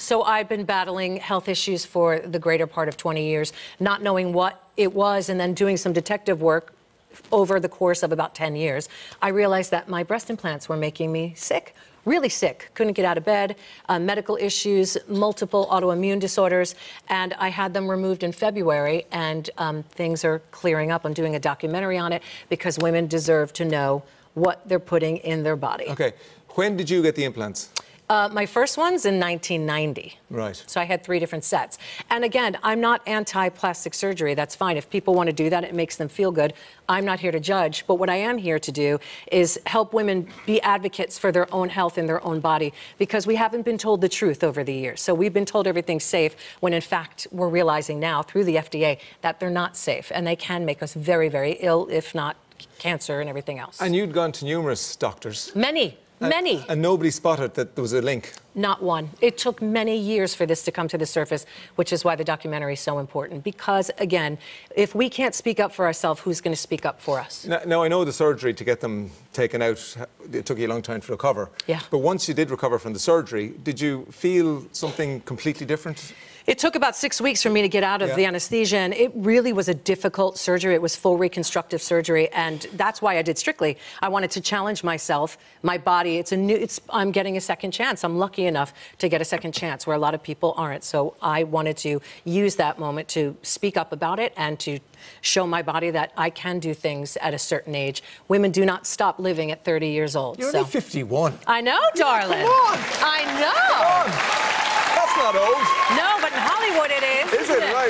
So I've been battling health issues for the greater part of 20 years, not knowing what it was, and then doing some detective work over the course of about 10 years. I realized that my breast implants were making me sick, really sick. Couldn't get out of bed, medical issues, multiple autoimmune disorders, and I had them removed in February, and things are clearing up. I'm doing a documentary on it because women deserve to know what they're putting in their body. Okay. When did you get the implants? My first one's in 1990. Right. So I had 3 different sets. And again, I'm not anti-plastic surgery. That's fine. If people want to do that, it makes them feel good. I'm not here to judge. But what I am here to do is help women be advocates for their own health in their own body, because we haven't been told the truth over the years. So we've been told everything's safe, when in fact we're realizing now through the FDA that they're not safe, and they can make us very, very ill, if not cancer and everything else. And you'd gone to numerous doctors. Many. Many. And nobody spotted that there was a link? Not one. It took many years for this to come to the surface, which is why the documentary is so important. Because, again, if we can't speak up for ourselves, who's going to speak up for us? Now, I know the surgery to get them taken out, it took you a long time to recover. Yeah. But once you did recover from the surgery, did you feel something completely different? It took about 6 weeks for me to get out of the anesthesia, and it really was a difficult surgery. It was full reconstructive surgery, and that's why I did Strictly. I wanted to challenge myself, my body. I'm getting a second chance. I'm lucky enough to get a second chance where a lot of people aren't. So I wanted to use that moment to speak up about it and to show my body that I can do things at a certain age. Women do not stop living at 30 years old. You're only 51. I know, darling. Come on. I know. Come on. That's not old. No, but in Hollywood it is. Is it? Right?